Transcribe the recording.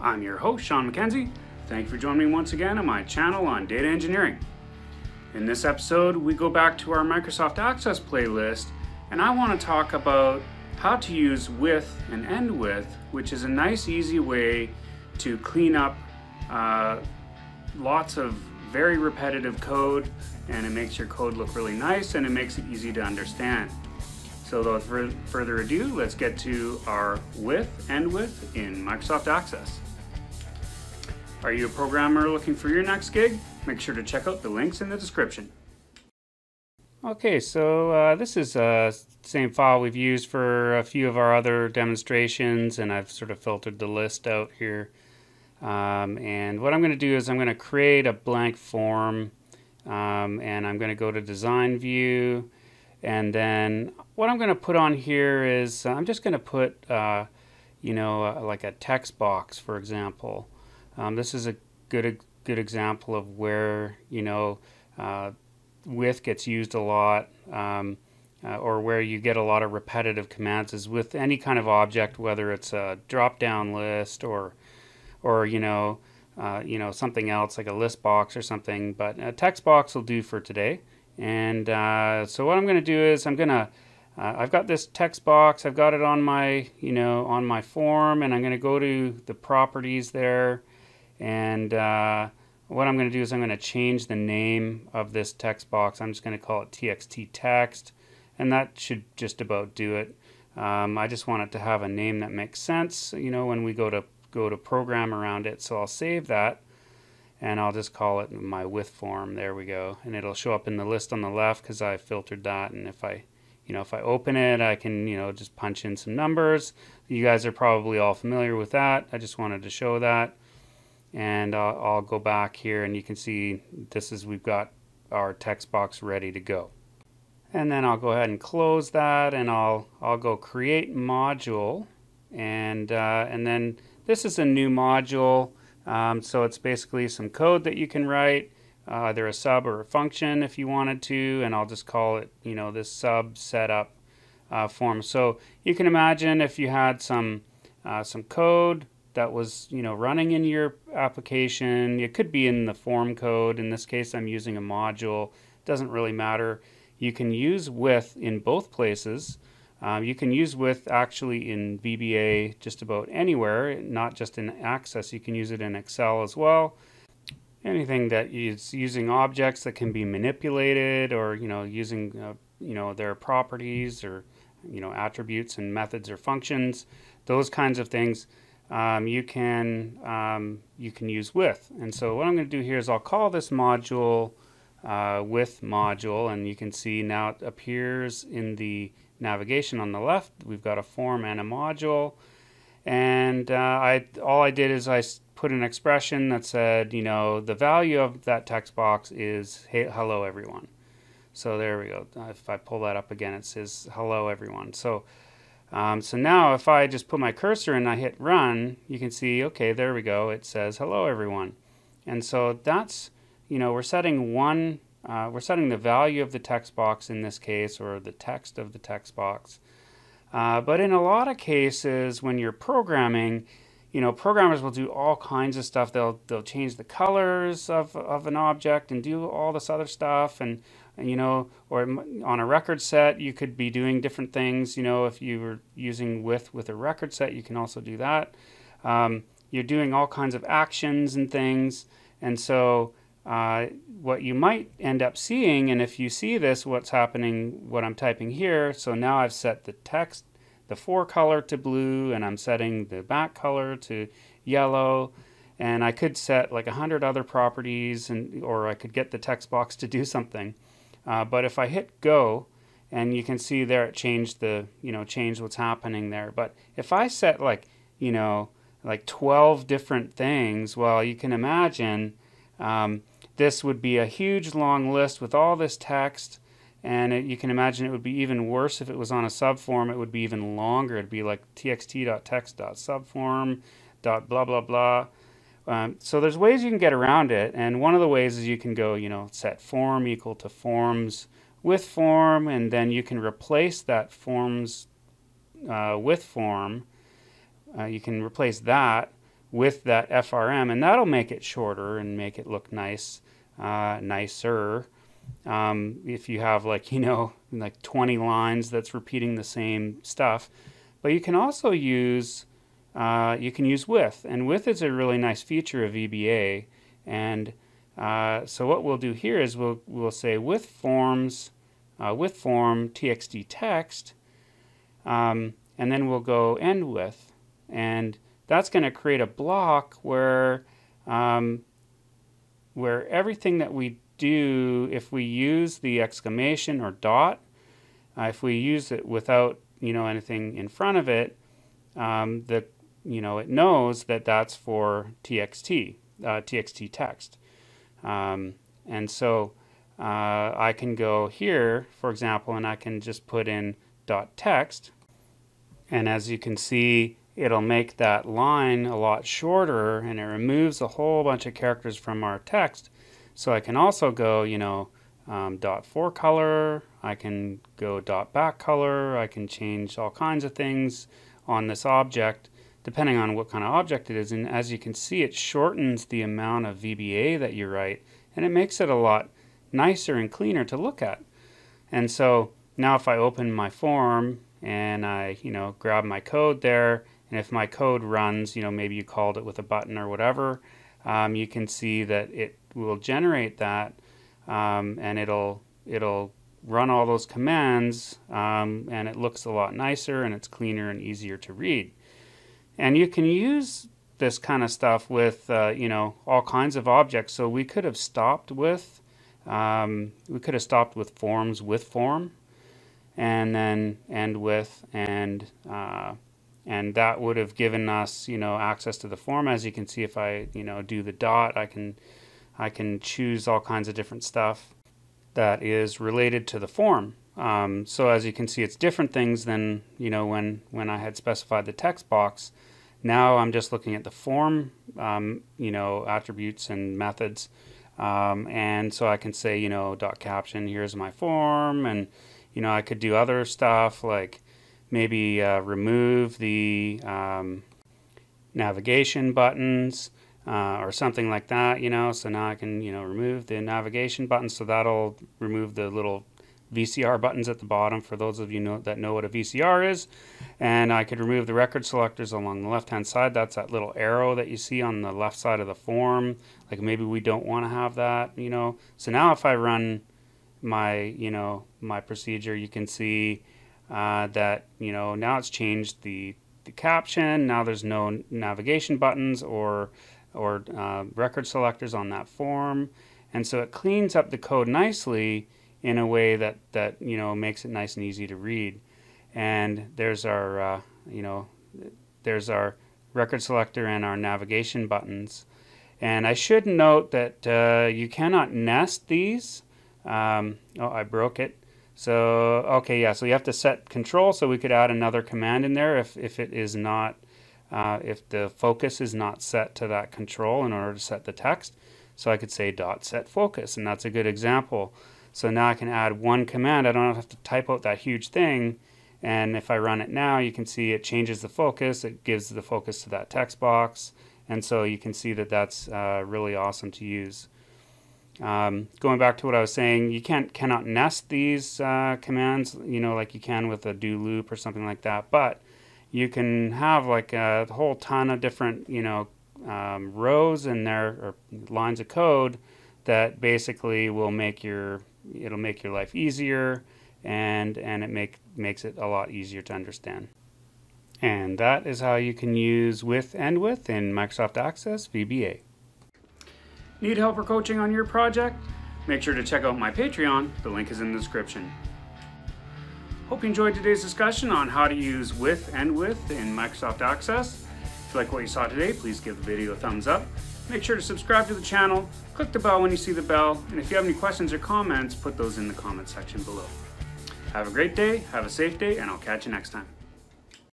I'm your host, Sean McKenzie. Thank you for joining me once again on my channel on data engineering. In this episode, we go back to our Microsoft Access playlist, and I want to talk about how to use with and end with, which is a nice, easy way to clean up lots of very repetitive code, and it makes your code look really nice, and it makes it easy to understand. So without further ado, let's get to our with, end with in Microsoft Access. Are you a programmer looking for your next gig? Make sure to check out the links in the description. Okay, so this is the same file we've used for a few of our other demonstrations, and I've sort of filtered the list out here. And what I'm going to do is I'm going to create a blank form, and I'm going to go to Design View, and then what I'm going to put on here is I'm just going to put, you know, like a text box, for example. This is a good example of where, you know, with gets used a lot, or where you get a lot of repetitive commands is with any kind of object, whether it's a drop-down list or you know, something else like a list box or something. But a text box will do for today. And so what I'm going to do is I'm going to I've got this text box. I've got it on my, you know, on my form, and I'm going to go to the properties there. And what I'm going to do is I'm going to change the name of this text box. I'm just going to call it TXT text, and that should just about do it. I just want it to have a name that makes sense, you know, when we go to program around it. So I'll save that, and I'll just call it my with form. There we go, and it'll show up in the list on the left because I filtered that. And if I, you know, if I open it, I can, you know, just punch in some numbers. You guys are probably all familiar with that. I just wanted to show that. And I'll go back here, and you can see this is, we've got our text box ready to go. And then I'll go ahead and close that, and I'll go create module, and then this is a new module. So it's basically some code that you can write, either a sub or a function if you wanted to, and I'll just call it, you know, this sub setup form. So you can imagine if you had some code that was, you know, running in your application. It could be in the form code. In this case, I'm using a module. It doesn't really matter. You can use with in both places. You can use with actually in VBA just about anywhere, not just in Access. You can use it in Excel as well. Anything that is using objects that can be manipulated, or, you know, using, you know, their properties, or, you know, attributes and methods or functions, those kinds of things. You can use with. And so what I'm going to do here is I'll call this module with module, and you can see now it appears in the navigation on the left. We've got a form and a module, and all I did is I put an expression that said, you know, the value of that text box is, hey, hello everyone. So there we go. If I pull that up again, it says hello everyone. So so now if I just put my cursor and I hit run, you can see, okay, there we go. It says, hello, everyone. And so that's, you know, we're setting one, we're setting the value of the text box in this case, or the text of the text box. But in a lot of cases, when you're programming, you know, programmers will do all kinds of stuff. They'll change the colors of an object and do all this other stuff, and you know, or on a record set, you could be doing different things. You know, if you were using with a record set, you can also do that. You're doing all kinds of actions and things, and so what you might end up seeing, and if you see this, what's happening, what I'm typing here. So now I've set the text, the fore color to blue, and I'm setting the back color to yellow. And I could set like 100 other properties, and or I could get the text box to do something. But if I hit go, and you can see there it changed the, you know, changed what's happening there. But if I set like, you know, like 12 different things, well, you can imagine this would be a huge long list with all this text. And it, you can imagine it would be even worse if it was on a subform. It would be even longer. It'd be like txt.text.subform.blah blah blah. So there's ways you can get around it, and one of the ways is you can go, you know, set form equal to forms with form, and then you can replace that forms with form. You can replace that with that FRM, and that'll make it shorter and make it look nice, nicer. If you have like, you know, like 20 lines that's repeating the same stuff. But you can also use, width, and width is a really nice feature of VBA. And so what we'll do here is we'll say with form txt text, and then we'll go end with, and that's going to create a block where everything that we do, if we use the exclamation or dot, if we use it without, you know, anything in front of it, it knows that that's for txt, txt text. And so I can go here, for example, and I can just put in dot text, and as you can see, it'll make that line a lot shorter, and it removes a whole bunch of characters from our text. So I can also go, you know, dot for color, I can go dot back color, I can change all kinds of things on this object, depending on what kind of object it is. And as you can see, it shortens the amount of VBA that you write, and it makes it a lot nicer and cleaner to look at. And so now if I open my form and I, you know, grab my code there, and if my code runs, you know, maybe you called it with a button or whatever, you can see that it will generate that, and it'll run all those commands, and it looks a lot nicer, and it's cleaner and easier to read. And you can use this kind of stuff with, you know, all kinds of objects. So we could have stopped with, forms with form, and then end with, and that would have given us, you know, access to the form. As you can see, if I, you know, do the dot, I can choose all kinds of different stuff that is related to the form. So as you can see, it's different things than, you know, when I had specified the text box. Now I'm just looking at the form, you know, attributes and methods. And so I can say, you know, dot caption, here's my form, and, you know, I could do other stuff like, maybe remove the navigation buttons or something like that, you know. So now I can, you know, remove the navigation buttons. So that'll remove the little VCR buttons at the bottom, for those of you that know what a VCR is. And I could remove the record selectors along the left-hand side. That's that little arrow that you see on the left side of the form. Like maybe we don't want to have that, you know. So now if I run my, you know, my procedure, you can see that, you know, now it's changed the caption. Now there's no navigation buttons or record selectors on that form, and so it cleans up the code nicely in a way that you know, makes it nice and easy to read. And there's our you know, there's our record selector and our navigation buttons. And I should note that you cannot nest these. Oh, I broke it. So, okay, yeah, so you have to set control, so we could add another command in there if it is not, if the focus is not set to that control in order to set the text. So I could say dot set focus, and that's a good example. So now I can add one command. I don't have to type out that huge thing. And if I run it now, you can see it changes the focus. It gives the focus to that text box. And so you can see that that's really awesome to use. Going back to what I was saying, you cannot nest these commands, you know, like you can with a do loop or something like that, but you can have like a whole ton of different, you know, rows in there, or lines of code, that basically will make your, it'll make your life easier, and it makes it a lot easier to understand. And that is how you can use with and with in Microsoft Access VBA. Need help or coaching on your project? Make sure to check out my Patreon. The link is in the description. Hope you enjoyed today's discussion on how to use with and width in Microsoft Access. If you like what you saw today, please give the video a thumbs up. Make sure to subscribe to the channel, click the bell when you see the bell, and if you have any questions or comments, put those in the comment section below. Have a great day, have a safe day, and I'll catch you next time.